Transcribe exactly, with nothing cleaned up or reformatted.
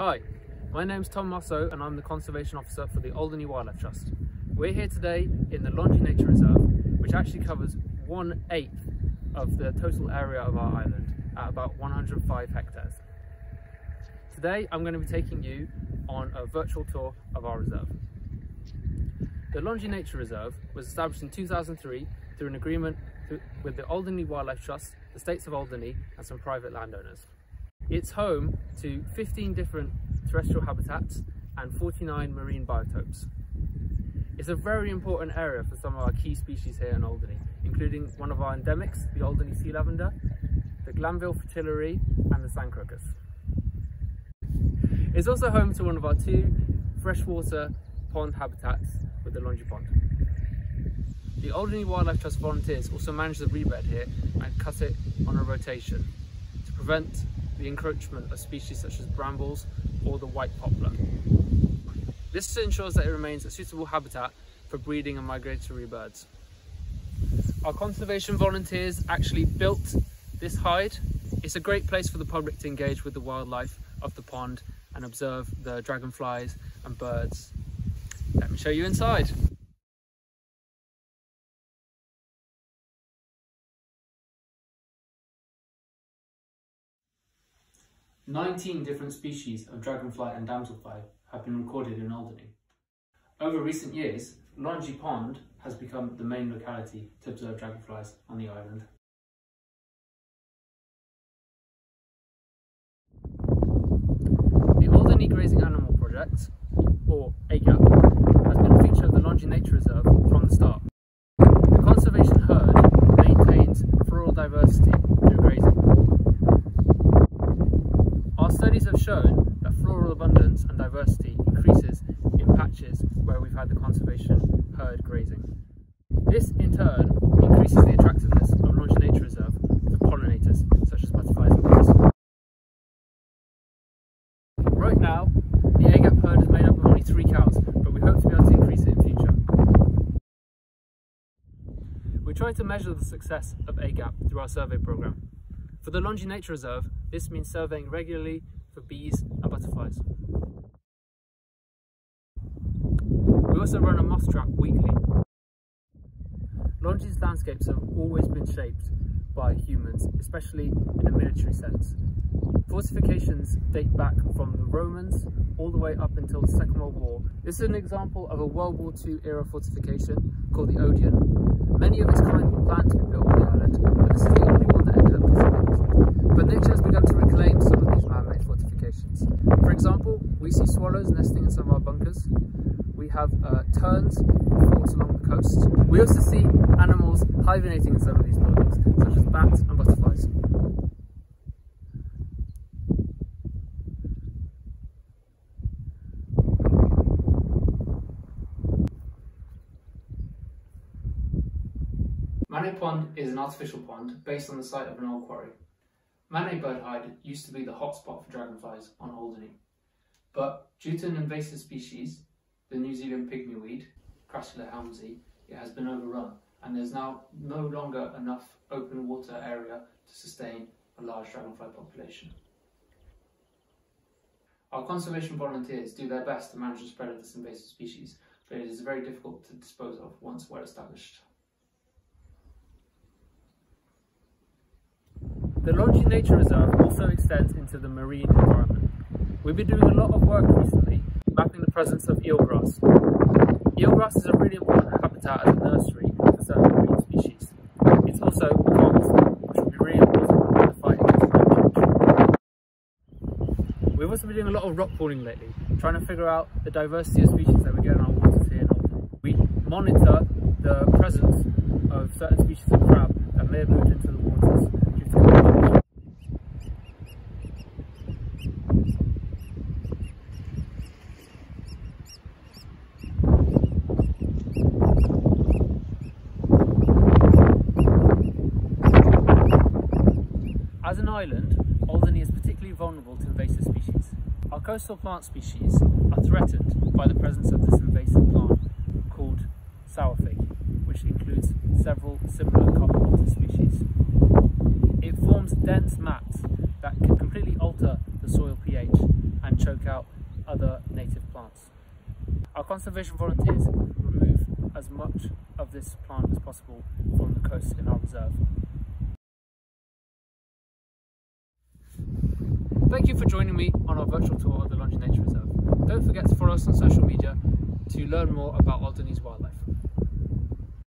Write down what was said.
Hi, my name's Tom Masso and I'm the Conservation Officer for the Alderney Wildlife Trust. We're here today in the Longis Nature Reserve, which actually covers one eighth of the total area of our island at about one hundred five hectares. Today I'm going to be taking you on a virtual tour of our reserve. The Longis Nature Reserve was established in two thousand three through an agreement with the Alderney Wildlife Trust, the States of Alderney and some private landowners. It's home to fifteen different terrestrial habitats and forty-nine marine biotopes. It's a very important area for some of our key species here in Alderney, including one of our endemics, the Alderney Sea Lavender, the Glanville Fritillary and the Sand Crocus. It's also home to one of our two freshwater pond habitats with the Longis Pond. The Alderney Wildlife Trust volunteers also manage the reedbed here and cut it on a rotation to prevent the encroachment of species such as brambles or the white poplar. This ensures that it remains a suitable habitat for breeding and migratory birds. Our conservation volunteers actually built this hide. It's a great place for the public to engage with the wildlife of the pond and observe the dragonflies and birds. Let me show you inside. nineteen different species of dragonfly and damselfly have been recorded in Alderney. Over recent years, Longis Pond has become the main locality to observe dragonflies on the island. The Alderney Grazing Animal Project, or A G A P, has been a feature of the Longis Nature Reserve from the start. The conservation herd maintains floral diversity through grazing. Studies have shown that floral abundance and diversity increases in patches where we've had the conservation herd grazing. This in turn increases the attractiveness of Longis Nature Reserve for pollinators such as butterflies and bees. Right now, the A G A P herd is made up of only three cows, but we hope to be able to increase it in future. We try to measure the success of A G A P through our survey programme. For the Longis Nature Reserve, this means surveying regularly for bees and butterflies. We also run a moss trap weekly. Longis landscapes have always been shaped by humans, especially in a military sense. Fortifications date back from the Romans all the way up until the Second World War. This is an example of a World War Two era fortification called the Odeon. Many of its kind were planned to be built on the island, but this is the only one that ended up disappearing. But nature has begun to reclaim some of these man-made fortifications. For example, we see swallows nesting in some of our bunkers. We have uh, terns forts along the coast. We also see animals hibernating in some of these buildings, such as bats and butterflies. Manet Pond is an artificial pond based on the site of an old quarry. Manet bird hide used to be the hotspot for dragonflies on Alderney, but due to an invasive species, the New Zealand pygmyweed, Crassula helmsi, it has been overrun and there's now no longer enough open water area to sustain a large dragonfly population. Our conservation volunteers do their best to manage the spread of this invasive species, but it is very difficult to dispose of once well established. The Longis Nature Reserve also extends into the marine environment. We've been doing a lot of work recently mapping the presence of eelgrass. Eelgrass is a really important habitat as a nursery for certain marine species. It's also ponds, which will be really important in the fight against pollution. We've also been doing a lot of rock pooling lately, trying to figure out the diversity of species that we get in our waters here in Alderney. We monitor the presence of certain species of crab that may have moved into the waters due to pollution. As an island, Alderney is particularly vulnerable to invasive species. Our coastal plant species are threatened by the presence of this invasive plant called sourfig, which includes several similar common water species. It forms dense mats that can completely alter the soil pH and choke out other native plants. Our conservation volunteers remove as much of this plant as possible from the coast in our reserve. Thank you for joining me on our virtual tour of the Longis Nature Reserve. Don't forget to follow us on social media to learn more about Alderney's wildlife.